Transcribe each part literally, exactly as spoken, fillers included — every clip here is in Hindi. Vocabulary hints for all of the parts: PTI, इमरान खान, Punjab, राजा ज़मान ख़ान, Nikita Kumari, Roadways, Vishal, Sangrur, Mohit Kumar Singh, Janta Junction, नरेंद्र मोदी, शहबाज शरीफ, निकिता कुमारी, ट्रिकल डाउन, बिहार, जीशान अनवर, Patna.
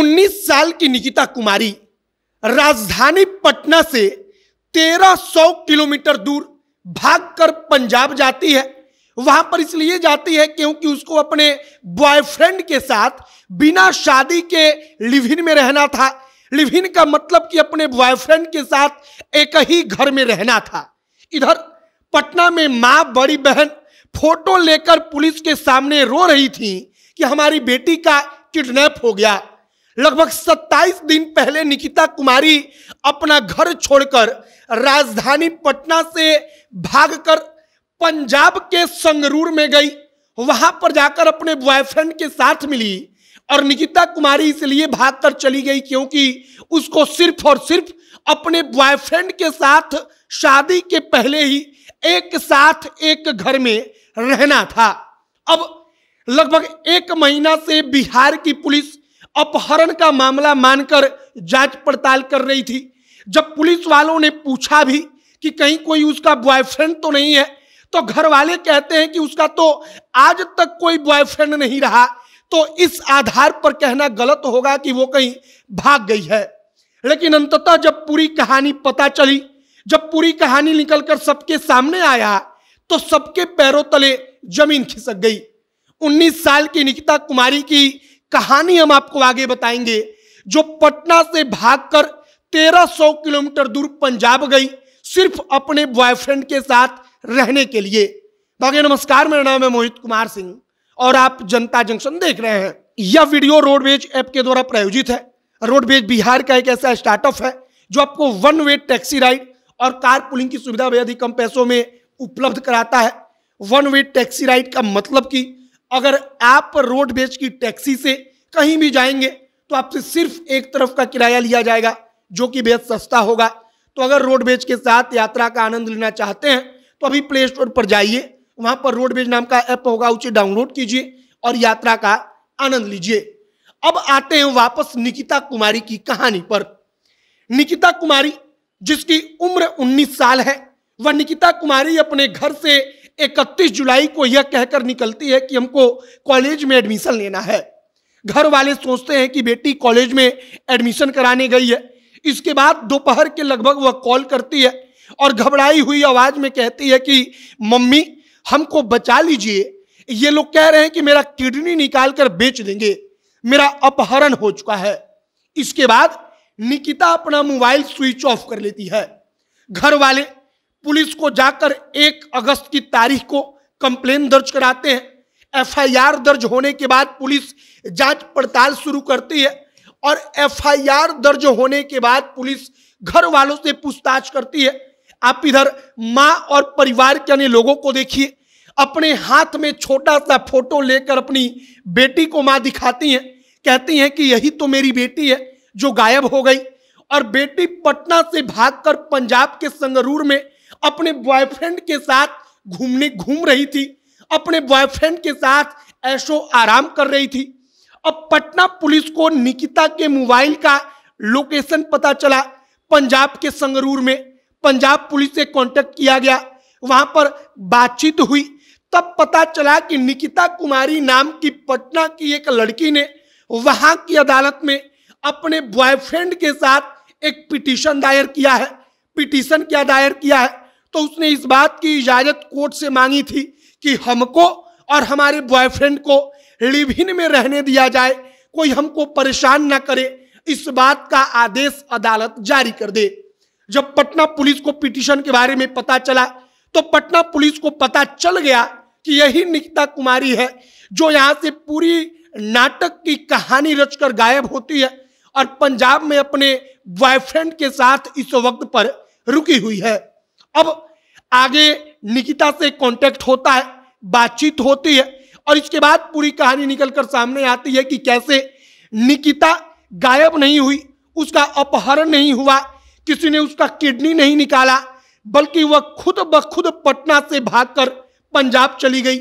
उन्नीस साल की निकिता कुमारी राजधानी पटना से तेरह सौ किलोमीटर दूर भागकर पंजाब जाती है। वहां पर इसलिए जाती है क्योंकि उसको अपने बॉयफ्रेंड के साथ बिना शादी के लिव इन में रहना था। लिव इन का मतलब कि अपने बॉयफ्रेंड के साथ एक ही घर में रहना था। इधर पटना में माँ बड़ी बहन फोटो लेकर पुलिस के सामने रो रही थी कि हमारी बेटी का किडनैप हो गया। लगभग सत्ताईस दिन पहले निकिता कुमारी अपना घर छोड़कर राजधानी पटना से भागकर पंजाब के संगरूर में गई। वहां पर जाकर अपने बॉयफ्रेंड के साथ मिली और निकिता कुमारी इसलिए भागकर चली गई क्योंकि उसको सिर्फ और सिर्फ अपने बॉयफ्रेंड के साथ शादी के पहले ही एक साथ एक घर में रहना था। अब लगभग एक महीना से बिहार की पुलिस अपहरण का मामला मानकर जांच पड़ताल कर रही थी। जब पुलिस वालों ने पूछा भी कि कहीं कोई उसका बॉयफ्रेंड तो नहीं है तो घर वाले कहते हैं कि उसका तो आज तक कोई बॉयफ्रेंड नहीं रहा, तो इस आधार पर कहना गलत होगा कि वो कहीं भाग गई है। लेकिन अंततः जब पूरी कहानी पता चली, जब पूरी कहानी निकलकर सबके सामने आया तो सबके पैरों तले जमीन खिसक गई। उन्नीस साल की निकिता कुमारी की कहानी हम आपको आगे बताएंगे, जो पटना से भागकर तेरह सौ किलोमीटर दूर पंजाब गई सिर्फ अपने बॉयफ्रेंड के साथ रहने के लिए। बाकी नमस्कार, मेरा नाम है मोहित कुमार सिंह और आप जनता जंक्शन देख रहे हैं। यह वीडियो रोडवेज ऐप के द्वारा प्रायोजित है। रोडवेज बिहार का एक ऐसा स्टार्टअप है जो आपको वन वे टैक्सी राइड और कार पूलिंग की सुविधा बेहद ही कम पैसों में उपलब्ध कराता है। वन वे टैक्सी राइड का मतलब कि अगर आप रोडवेज की टैक्सी से कहीं भी जाएंगे तो आपसे सिर्फ एक तरफ का किराया लिया जाएगा, जो कि बेहद सस्ता होगा। तो अगर रोडवेज के साथ यात्रा का आनंद लेना चाहते हैं तो अभी प्ले स्टोर पर जाइए, वहां पर रोडवेज नाम का ऐप होगा, उसे डाउनलोड कीजिए और यात्रा का आनंद लीजिए। अब आते हैं वापस निकिता कुमारी की कहानी पर। निकिता कुमारी जिसकी उम्र उन्नीस साल है, वह निकिता कुमारी अपने घर से इकतीस जुलाई को यह कहकर निकलती है कि हमको कॉलेज में एडमिशन लेना है। घर वाले सोचते हैं कि बेटी कॉलेज में एडमिशन कराने गई है। इसके बाद दोपहर के लगभग वह कॉल करती है और घबराई हुई आवाज में कहती है कि मम्मी हमको बचा लीजिए, ये लोग कह रहे हैं कि मेरा किडनी निकाल कर बेच देंगे, मेरा अपहरण हो चुका है। इसके बाद निकिता अपना मोबाइल स्विच ऑफ कर लेती है। घर वाले पुलिस को जाकर एक अगस्त की तारीख को कंप्लेन दर्ज कराते हैं। एफ आई आर दर्ज होने के बाद पुलिस जांच पड़ताल शुरू करती है और एफ आई आर दर्ज होने के बाद पुलिस घर वालों से पूछताछ करती है। आप इधर मां और परिवार के अन्य लोगों को देखिए, अपने हाथ में छोटा सा फोटो लेकर अपनी बेटी को मां दिखाती हैं, कहती हैं कि यही तो मेरी बेटी है जो गायब हो गई। और बेटी पटना से भागकर पंजाब के संगरूर में अपने बॉयफ्रेंड के साथ घूमने घूम रही थी, अपने बॉयफ्रेंड के साथ ऐशो आराम कर रही थी। अब पटना पुलिस को निकिता के मोबाइल का लोकेशन पता चला पंजाब के संगरूर में। पंजाब पुलिस से कांटेक्ट किया गया, वहां पर बातचीत हुई, तब पता चला कि निकिता कुमारी नाम की पटना की एक लड़की ने वहां की अदालत में अपने बॉयफ्रेंड के साथ एक पिटीशन दायर किया है। पिटीशन क्या दायर किया है तो उसने इस बात की इजाजत कोर्ट से मांगी थी कि हमको और हमारे बॉयफ्रेंड को लिव इन में रहने दिया जाए, कोई हमको परेशान ना करे, इस बात का आदेश अदालत जारी कर दे। जब पटना पुलिस को पिटीशन के बारे में पता चला तो पटना पुलिस को पता चल गया कि यही निकिता कुमारी है जो यहाँ से पूरी नाटक की कहानी रचकर गायब होती है और पंजाब में अपने बॉयफ्रेंड के साथ इस वक्त पर रुकी हुई है। अब आगे निकिता से कांटेक्ट होता है, बातचीत होती है और इसके बाद पूरी कहानी निकलकर सामने आती है कि कैसे निकिता गायब नहीं हुई, उसका अपहरण नहीं हुआ, किसी ने उसका किडनी नहीं निकाला, बल्कि वह खुद ब खुद पटना से भागकर पंजाब चली गई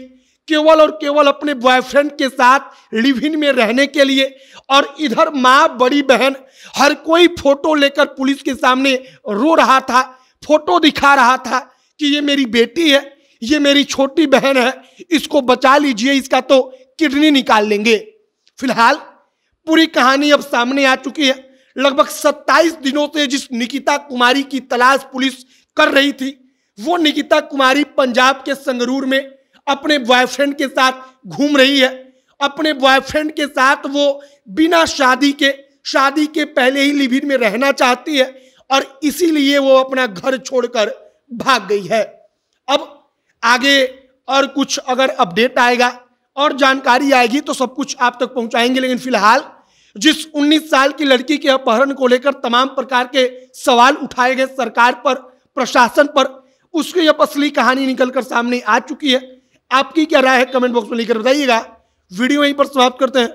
केवल और केवल अपने बॉयफ्रेंड के साथ लिव इन में रहने के लिए। और इधर माँ बड़ी बहन हर कोई फोटो लेकर पुलिस के सामने रो रहा था, फोटो दिखा रहा था कि ये मेरी बेटी है, ये मेरी छोटी बहन है, इसको बचा लीजिए, इसका तो किडनी निकाल लेंगे। फिलहाल पूरी कहानी अब सामने आ चुकी है। लगभग सत्ताईस दिनों से जिस निकिता कुमारी की तलाश पुलिस कर रही थी, वो निकिता कुमारी पंजाब के संगरूर में अपने बॉयफ्रेंड के साथ घूम रही है। अपने बॉयफ्रेंड के साथ वो बिना शादी के शादी के पहले ही लिव इन में रहना चाहती है और इसीलिए वो अपना घर छोड़कर भाग गई है। अब आगे और कुछ अगर अपडेट आएगा और जानकारी आएगी तो सब कुछ आप तक पहुंचाएंगे, लेकिन फिलहाल जिस उन्नीस साल की लड़की के अपहरण को लेकर तमाम प्रकार के सवाल उठाए गए सरकार पर, प्रशासन पर, उसकी अब असली कहानी निकलकर सामने आ चुकी है। आपकी क्या राय है कमेंट बॉक्स में लिखकर बताइएगा। वीडियो यहीं पर समाप्त करते हैं।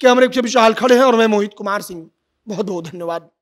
कैमरे के पीछे विशाल खड़े हैं और मैं मोहित कुमार सिंह। बहुत बहुत धन्यवाद।